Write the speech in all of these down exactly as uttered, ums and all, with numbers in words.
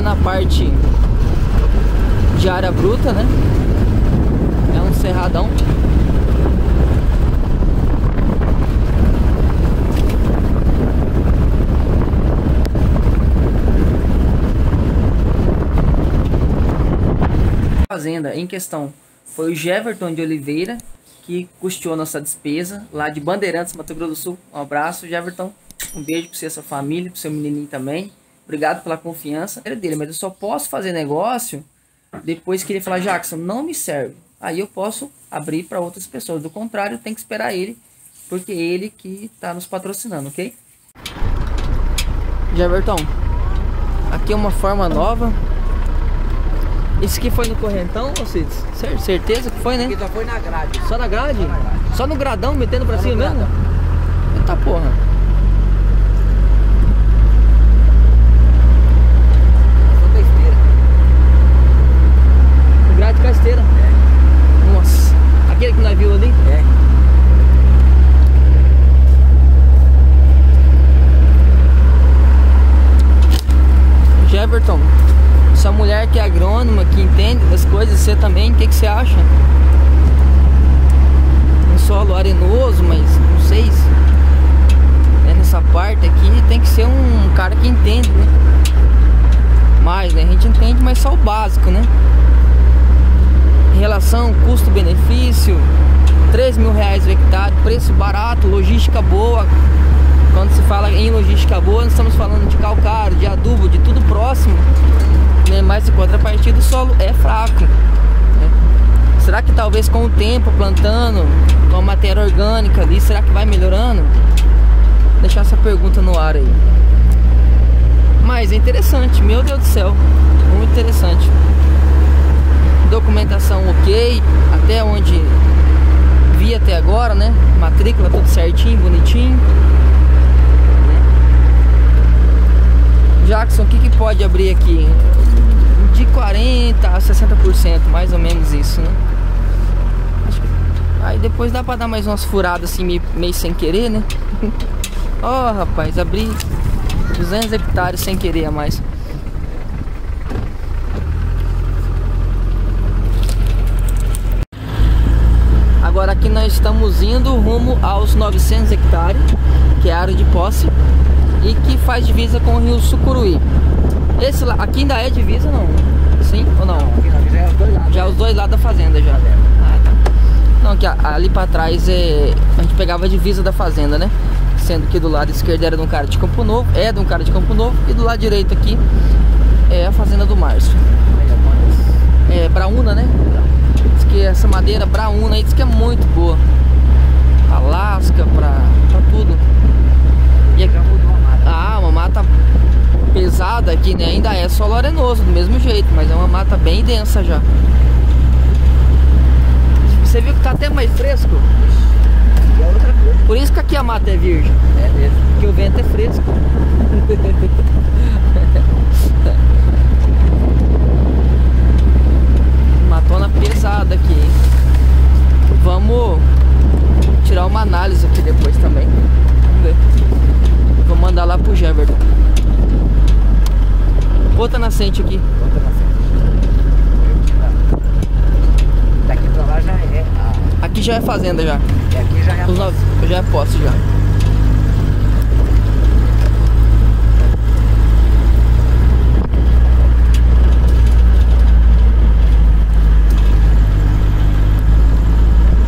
é na parte de área bruta, né? É um cerradão. A fazenda em questão foi o Geverton de Oliveira, que custeou nossa despesa, lá de Bandeirantes, Mato Grosso do Sul. Um abraço, Geverton. Um beijo para você e sua família, para o seu menininho também. Obrigado pela confiança. Era dele, mas eu só posso fazer negócio depois que ele falar, Jackson, não me serve. Aí eu posso abrir para outras pessoas. Do contrário, tem que esperar ele, porque ele que está nos patrocinando, ok? Geverton, aqui é uma forma nova. Isso aqui foi no correntão, Cides? Certeza que foi, né? Aqui só foi na grade. Só na grade? Só, na grade. Só no gradão, metendo pra só cima mesmo? Eita porra. Só da esteira. O grade com a esteira? É. Nossa. Aquele que nós vimos ali? É. Geverton, essa mulher que é agrônoma, que entende das coisas, você também, o que, que você acha? Um solo arenoso, mas não sei se é nessa parte aqui, tem que ser um cara que entende, né? Mais, né? A gente entende, mas só o básico, né? Em relação custo-benefício, três mil reais o hectare, preço barato, logística boa. Quando se fala em logística boa, nós estamos falando de calcário, de adubo, de tudo próximo, né? Mas em contrapartida o solo é fraco, né? Será que talvez com o tempo, plantando com a matéria orgânica ali, será que vai melhorando? Vou deixar essa pergunta no ar aí. Mas é interessante, meu Deus do céu, muito interessante. Documentação ok, até onde vi até agora, né? Matrícula tudo certinho, bonitinho. Jackson, o que, que pode abrir aqui? De quarenta a sessenta por cento, mais ou menos isso, né? Acho que... Aí depois dá pra dar mais umas furadas assim, meio sem querer, né? Ó, oh, rapaz, abri duzentos hectares sem querer a mais. Agora aqui nós estamos indo rumo aos novecentos hectares, que é a área de posse. E que faz divisa com o Rio Sucuriú. Esse lá, aqui ainda é divisa, não? Sim ou não? Não, já é os dois lados. Já é os dois lados da fazenda, já. Ah, tá. Não, que ali pra trás é... a gente pegava a divisa da fazenda, né? Sendo que do lado esquerdo era de um cara de Campo Novo, é de um cara de Campo Novo, e do lado direito aqui é a fazenda do Márcio. É Brauna, né? Diz que essa madeira Brauna aí diz que é muito boa. Pra lasca, pra, pra tudo. E aqui... Ah, uma mata pesada aqui, né? Ainda é solo arenoso, do mesmo jeito, mas é uma mata bem densa já. Você viu que tá até mais fresco? É outra coisa. Por isso que aqui a mata é virgem. É mesmo. Porque o vento é fresco. Matona pesada aqui. Vamos tirar uma análise aqui depois também. Vamos ver. Vou mandar lá pro Jember. Outra nascente aqui. Outra nascente. Daqui pra lá já é. A... Aqui já é fazenda já. E aqui já é posse. Novos... Já é posse já.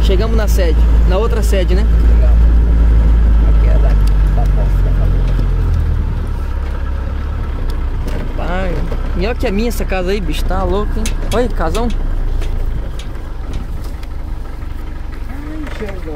Chegamos na sede. Na outra sede, né? Ai, melhor que a minha essa casa aí, bicho, tá louco, hein? Olha, casão. Ai, chegou.